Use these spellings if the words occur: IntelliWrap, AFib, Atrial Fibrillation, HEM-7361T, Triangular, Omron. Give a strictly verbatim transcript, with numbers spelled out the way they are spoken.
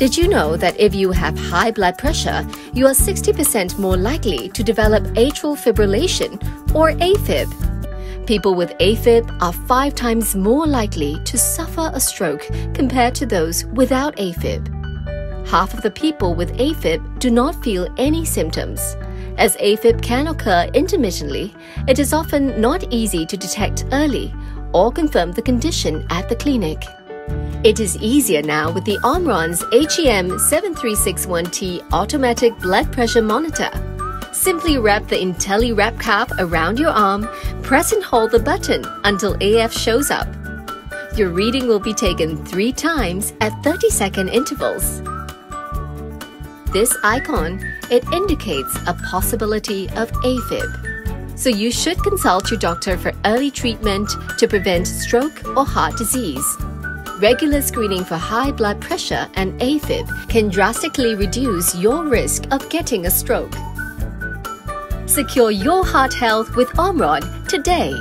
Did you know that if you have high blood pressure, you are sixty percent more likely to develop atrial fibrillation or AFib? People with AFib are five times more likely to suffer a stroke compared to those without AFib. Half of the people with AFib do not feel any symptoms. As AFib can occur intermittently, it is often not easy to detect early or confirm the condition at the clinic. It is easier now with the Omron's H E M seven three six one T automatic blood pressure monitor. Simply wrap the IntelliWrap cuff around your arm, press and hold the button until A F shows up. Your reading will be taken three times at thirty second intervals. This icon, it indicates a possibility of AFib. So you should consult your doctor for early treatment to prevent stroke or heart disease. Regular screening for high blood pressure and AFib can drastically reduce your risk of getting a stroke. Secure your heart health with Omron today.